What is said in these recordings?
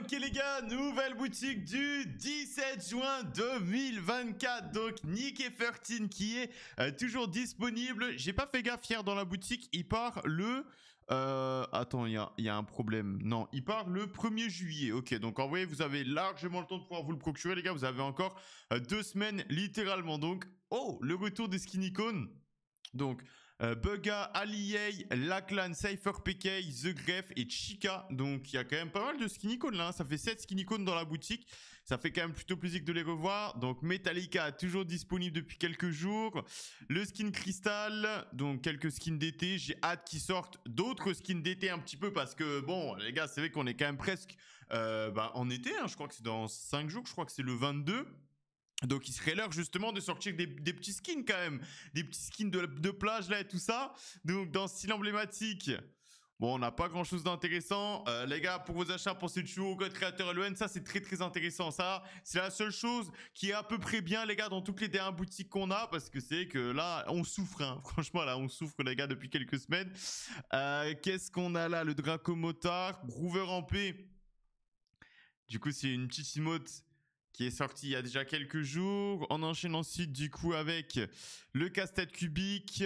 Ok les gars, nouvelle boutique du 17 juin 2024, donc Nick et Fertin qui est toujours disponible. J'ai pas fait gaffe hier dans la boutique, il part le... attends, il y a un problème. Non, il part le 1er juillet. Ok, donc en vrai, vous avez largement le temps de pouvoir vous le procurer les gars, vous avez encore 2 semaines littéralement. Donc, oh, le retour des skin icônes. Donc... Buga, Aliyei, Laklan, Cypher PK, The Gref et Chica. Donc il y a quand même pas mal de skin icônes là, hein. Ça fait 7 skin icônes dans la boutique. Ça fait quand même plutôt plaisir de les revoir. Donc Metallica toujours disponible depuis quelques jours. Le skin Crystal, donc quelques skins d'été. J'ai hâte qu'ils sortent d'autres skins d'été un petit peu parce que bon les gars, c'est vrai qu'on est quand même presque en été, hein. Je crois que c'est dans 5 jours, je crois que c'est le 22. Donc il serait l'heure justement de sortir des petits skins quand même. Des petits skins de plage là et tout ça. Donc dans style emblématique, bon on n'a pas grand chose d'intéressant. Les gars, pour vos achats, pensez toujours au code créateur LN. Ça c'est très très intéressant, ça. C'est la seule chose qui est à peu près bien les gars dans toutes les dernières boutiques qu'on a. Parce que c'est que là on souffre, hein. Franchement là on souffre les gars depuis quelques semaines. Qu'est-ce qu'on a là? Le Draco Motar, Groover en paix. Du coup c'est une petite emote qui est sorti il y a déjà quelques jours. On enchaîne ensuite du coup avec le casse-tête cubique,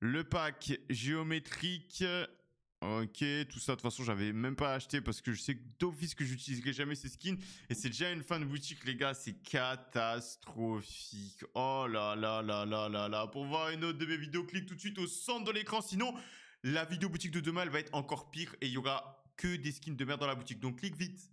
le pack géométrique. Ok, tout ça de toute façon j'avais même pas acheté parce que je sais d'office que j'utiliserai jamais ces skins. Et c'est déjà une fin de boutique les gars, c'est catastrophique. Oh là là là là là là. Pour voir une autre de mes vidéos, clique tout de suite au centre de l'écran. Sinon, la vidéo boutique de demain elle va être encore pire et il y aura que des skins de merde dans la boutique. Donc clique vite.